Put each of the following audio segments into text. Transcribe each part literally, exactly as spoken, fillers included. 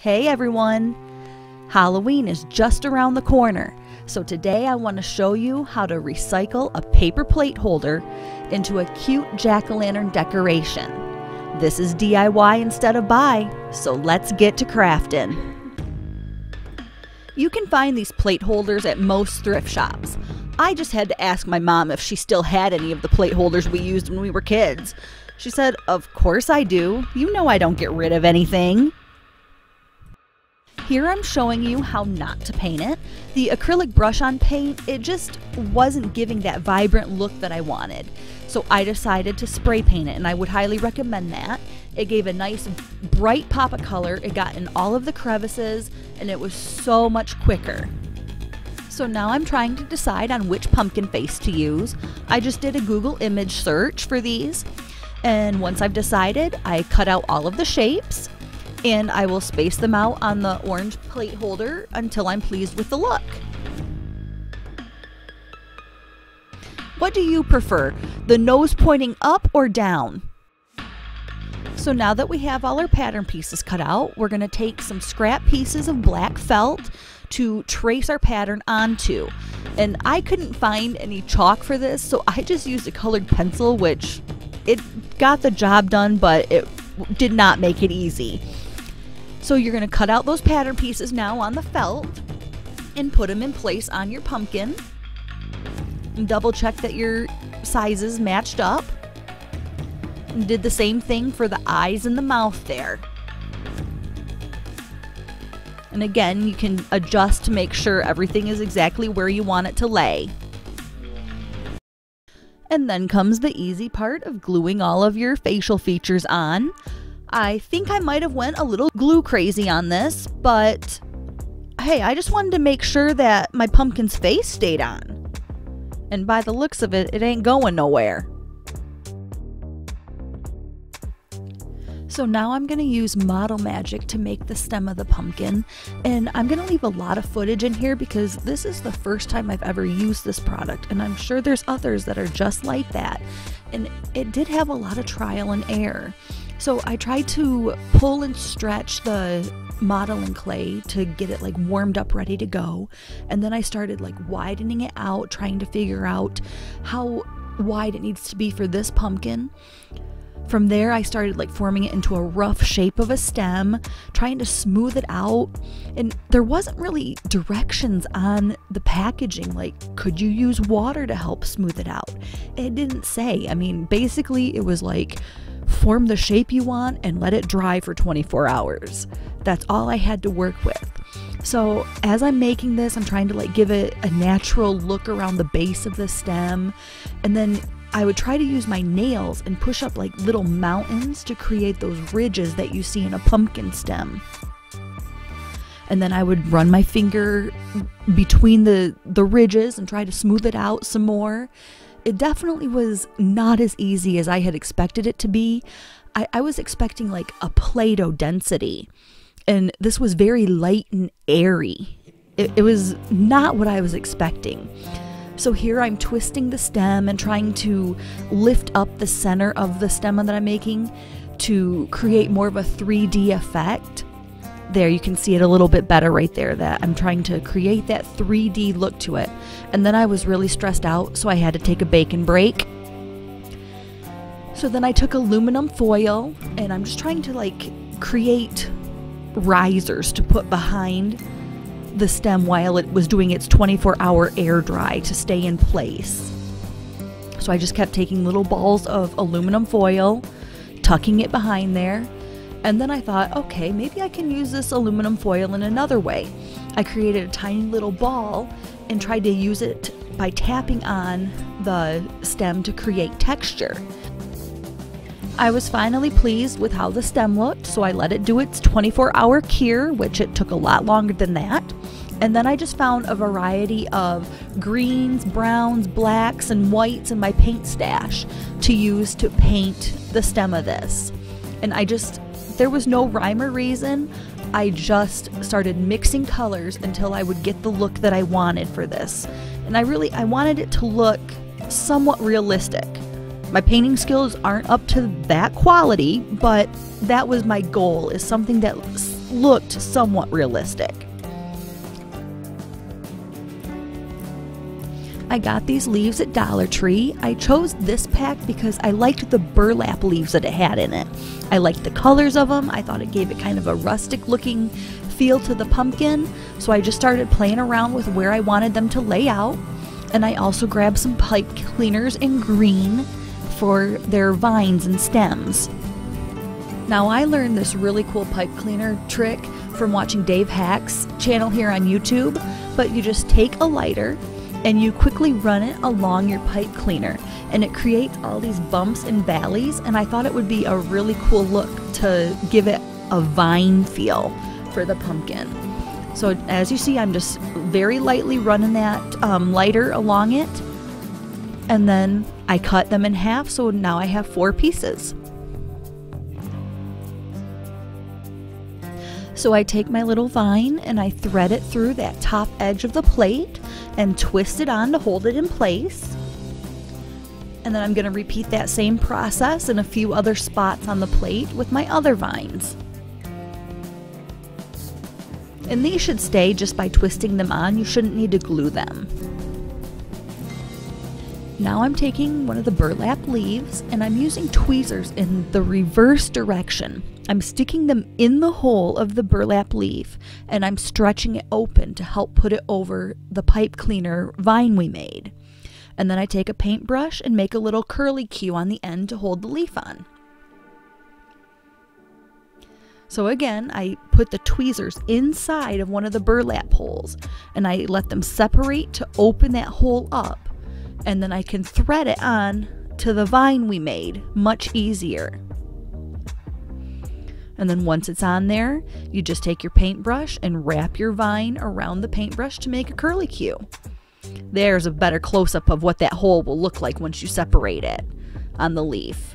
Hey everyone! Halloween is just around the corner, so today I want to show you how to recycle a paper plate holder into a cute jack-o'-lantern decoration. This is D I Y instead of buy, so let's get to crafting. You can find these plate holders at most thrift shops. I just had to ask my mom if she still had any of the plate holders we used when we were kids. She said, "Of course I do. You know I don't get rid of anything." Here I'm showing you how not to paint it. The acrylic brush on paint, it just wasn't giving that vibrant look that I wanted. So I decided to spray paint it, and I would highly recommend that. It gave a nice bright pop of color, it got in all of the crevices, and it was so much quicker. So now I'm trying to decide on which pumpkin face to use. I just did a Google image search for these, and once I've decided, I cut out all of the shapes, and I will space them out on the orange plate holder until I'm pleased with the look. What do you prefer, the nose pointing up or down? So now that we have all our pattern pieces cut out, we're going to take some scrap pieces of black felt to trace our pattern onto. And I couldn't find any chalk for this, so I just used a colored pencil, which it got the job done, but it did not make it easy. So you're going to cut out those pattern pieces now on the felt and put them in place on your pumpkin. And double check that your sizes matched up. And did the same thing for the eyes and the mouth there. And again, you can adjust to make sure everything is exactly where you want it to lay. And then comes the easy part of gluing all of your facial features on. I think I might have went a little glue crazy on this, but hey, I just wanted to make sure that my pumpkin's face stayed on. And by the looks of it, it ain't going nowhere. So now I'm going to use Model Magic to make the stem of the pumpkin, and I'm going to leave a lot of footage in here because this is the first time I've ever used this product, and I'm sure there's others that are just like that. And it did have a lot of trial and error. So I tried to pull and stretch the modeling clay to get it like warmed up, ready to go, and then I started like widening it out, trying to figure out how wide it needs to be for this pumpkin. From there, I started like forming it into a rough shape of a stem, trying to smooth it out. And there wasn't really directions on the packaging, like could you use water to help smooth it out? It didn't say. I mean, basically it was like form the shape you want and let it dry for twenty-four hours. That's all I had to work with. So as I'm making this, I'm trying to like give it a natural look around the base of the stem, and then I would try to use my nails and push up like little mountains to create those ridges that you see in a pumpkin stem. And then I would run my finger between the, the ridges and try to smooth it out some more. It definitely was not as easy as I had expected it to be. I, I was expecting like a Play-Doh density, and this was very light and airy. It, it was not what I was expecting. So here I'm twisting the stem and trying to lift up the center of the stem that I'm making to create more of a three D effect. There, you can see it a little bit better right there, that I'm trying to create that three D look to it. And then I was really stressed out, so I had to take a bacon break. So then I took aluminum foil, and I'm just trying to like create risers to put behind the stem while it was doing its twenty-four hour air dry to stay in place. So I just kept taking little balls of aluminum foil, tucking it behind there, and then I thought, okay, maybe I can use this aluminum foil in another way. I created a tiny little ball and tried to use it by tapping on the stem to create texture. I was finally pleased with how the stem looked, so I let it do its twenty-four hour cure, which it took a lot longer than that. And then I just found a variety of greens, browns, blacks, and whites in my paint stash to use to paint the stem of this. And I just, there was no rhyme or reason. I just started mixing colors until I would get the look that I wanted for this. And I really, I wanted it to look somewhat realistic. My painting skills aren't up to that quality, but that was my goal, is something that looked somewhat realistic. I got these leaves at Dollar Tree. I chose this pack because I liked the burlap leaves that it had in it. I liked the colors of them. I thought it gave it kind of a rustic looking feel to the pumpkin. So I just started playing around with where I wanted them to lay out. And I also grabbed some pipe cleaners in green for their vines and stems. Now I learned this really cool pipe cleaner trick from watching Dave Hack's channel here on YouTube, but you just take a lighter and you quickly run it along your pipe cleaner, and it creates all these bumps and valleys, and I thought it would be a really cool look to give it a vine feel for the pumpkin. So as you see, I'm just very lightly running that um, lighter along it, and then I cut them in half, so now I have four pieces. So I take my little vine and I thread it through that top edge of the plate and twist it on to hold it in place. And then I'm going to repeat that same process in a few other spots on the plate with my other vines. And these should stay just by twisting them on. You shouldn't need to glue them. Now I'm taking one of the burlap leaves and I'm using tweezers in the reverse direction. I'm sticking them in the hole of the burlap leaf and I'm stretching it open to help put it over the pipe cleaner vine we made. And then I take a paintbrush and make a little curly Q on the end to hold the leaf on. So again, I put the tweezers inside of one of the burlap holes and I let them separate to open that hole up. And then I can thread it on to the vine we made much easier. And then once it's on there, you just take your paintbrush and wrap your vine around the paintbrush to make a curlicue. There's a better close-up of what that hole will look like once you separate it on the leaf.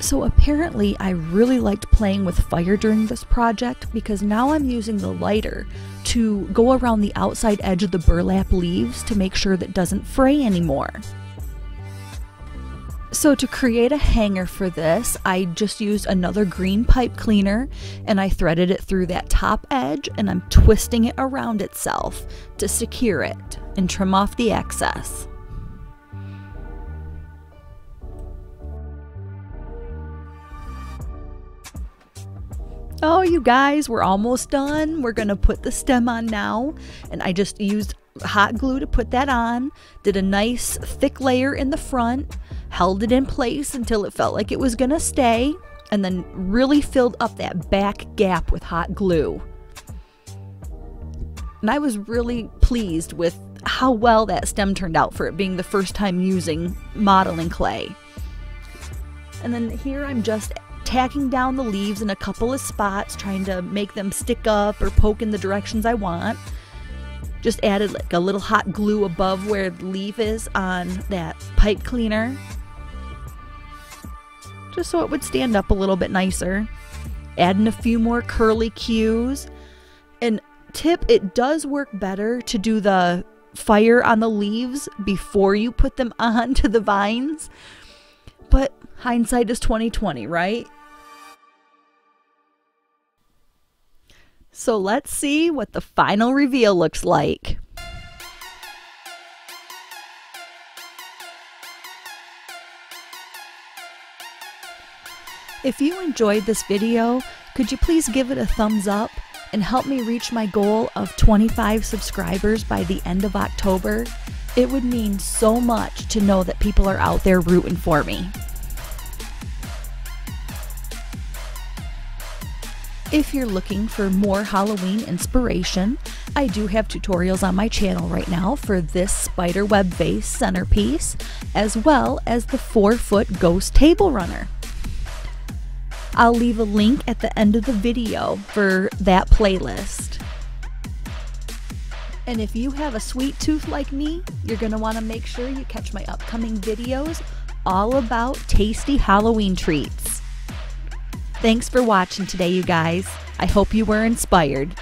So apparently I really liked playing with fire during this project, because now I'm using the lighter to go around the outside edge of the burlap leaves to make sure that it doesn't fray anymore. So to create a hanger for this, I just used another green pipe cleaner and I threaded it through that top edge and I'm twisting it around itself to secure it and trim off the excess. Oh, you guys, we're almost done. We're gonna put the stem on now, and I just used hot glue to put that on, did a nice thick layer in the front, held it in place until it felt like it was gonna stay, and then really filled up that back gap with hot glue. And I was really pleased with how well that stem turned out for it being the first time using modeling clay. And then here I'm just tacking down the leaves in a couple of spots, trying to make them stick up or poke in the directions I want. Just added like a little hot glue above where the leaf is on that pipe cleaner, just so it would stand up a little bit nicer. Adding a few more curly cues. And tip, it does work better to do the fire on the leaves before you put them onto the vines. But hindsight is twenty twenty, right? So let's see what the final reveal looks like. If you enjoyed this video, could you please give it a thumbs up and help me reach my goal of twenty-five subscribers by the end of October? It would mean so much to know that people are out there rooting for me. If you're looking for more Halloween inspiration, I do have tutorials on my channel right now for this spider web vase centerpiece, as well as the four-foot ghost table runner. I'll leave a link at the end of the video for that playlist. And if you have a sweet tooth like me, you're going to want to make sure you catch my upcoming videos all about tasty Halloween treats. Thanks for watching today, you guys. I hope you were inspired.